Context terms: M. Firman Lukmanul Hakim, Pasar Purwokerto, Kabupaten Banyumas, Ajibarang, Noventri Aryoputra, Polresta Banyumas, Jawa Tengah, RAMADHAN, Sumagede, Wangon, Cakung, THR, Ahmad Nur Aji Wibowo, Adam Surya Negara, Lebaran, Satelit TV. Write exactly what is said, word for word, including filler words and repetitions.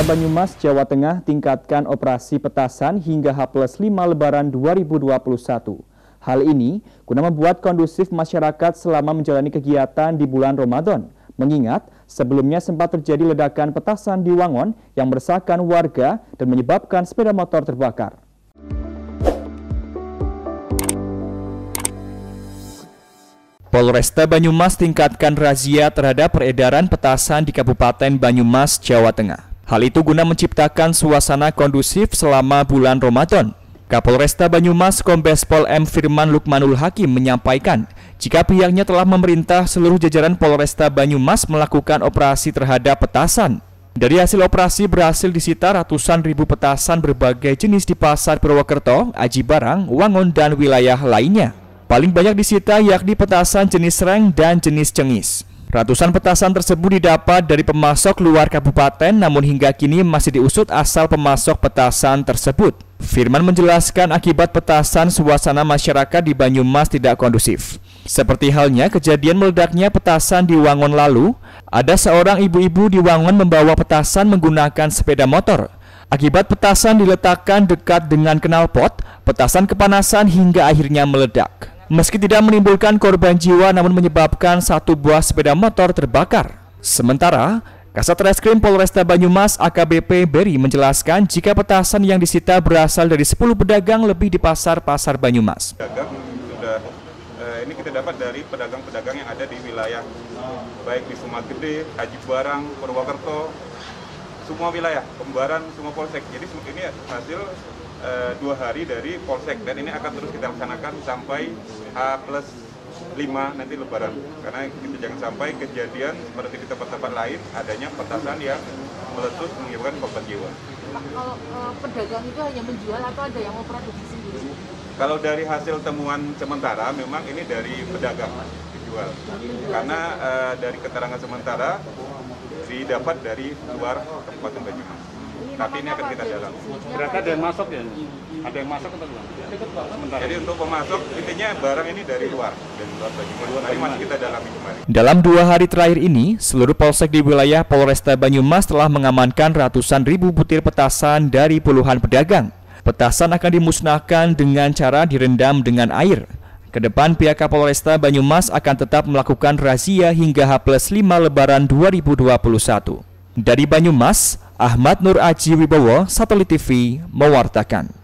Polresta Banyumas, Jawa Tengah tingkatkan operasi petasan hingga H plus lima Lebaran dua ribu dua puluh satu. Hal ini guna membuat kondusif masyarakat selama menjalani kegiatan di bulan Ramadan. Mengingat sebelumnya sempat terjadi ledakan petasan di Wangon yang meresahkan warga dan menyebabkan sepeda motor terbakar. Polresta Banyumas tingkatkan razia terhadap peredaran petasan di Kabupaten Banyumas, Jawa Tengah. Hal itu guna menciptakan suasana kondusif selama bulan Ramadan. Kapolresta Banyumas Kombes Pol M. Firman Lukmanul Hakim menyampaikan, jika pihaknya telah memerintah seluruh jajaran Polresta Banyumas melakukan operasi terhadap petasan. Dari hasil operasi berhasil disita ratusan ribu petasan berbagai jenis di Pasar Purwokerto, Ajibarang, Wangon, dan wilayah lainnya. Paling banyak disita yakni petasan jenis reng dan jenis cengis. Ratusan petasan tersebut didapat dari pemasok luar kabupaten, namun hingga kini masih diusut asal pemasok petasan tersebut. Firman menjelaskan akibat petasan suasana masyarakat di Banyumas tidak kondusif. Seperti halnya kejadian meledaknya petasan di Wangon lalu, ada seorang ibu-ibu di Wangon membawa petasan menggunakan sepeda motor. Akibat petasan diletakkan dekat dengan knalpot, petasan kepanasan hingga akhirnya meledak. Meski tidak menimbulkan korban jiwa, namun menyebabkan satu buah sepeda motor terbakar. Sementara, Kasat Reskrim Polresta Banyumas A K B P Beri menjelaskan jika petasan yang disita berasal dari sepuluh pedagang lebih di pasar-pasar Banyumas. Pedagang sudah, eh, ini kita dapat dari pedagang-pedagang yang ada di wilayah, baik di Sumagede, Ajibarang, Purwokerto, semua wilayah, pembaran, semua polsek. Jadi ini hasil Uh, dua hari dari polsek, dan ini akan terus kita laksanakan sampai H plus lima nanti Lebaran, karena kita jangan sampai kejadian seperti di tempat-tempat lain adanya petasan yang meletus menyebabkan korban jiwa. Nah, kalau uh, pedagang itu hanya menjual atau ada yang memproduksi sendiri? Kalau dari hasil temuan sementara memang ini dari pedagang dijual, karena uh, dari keterangan sementara didapat dari luar Kabupaten Banyumas. Tapi ini akan kita dalam. Berarti ada yang masuk ya? Ada yang masuk atau belum? Jadi untuk pemasok, intinya barang ini dari luar. Dari luar Banyumas, tadi masih kita dalami kemarin. Dalam dua hari terakhir ini, seluruh polsek di wilayah Polresta Banyumas telah mengamankan ratusan ribu butir petasan dari puluhan pedagang. Petasan akan dimusnahkan dengan cara direndam dengan air. Kedepan pihak Kapolresta Banyumas akan tetap melakukan razia hingga H plus lima Lebaran dua ribu dua puluh satu. Dari Banyumas, Ahmad Nur Aji Wibowo, Satelit T V, mewartakan.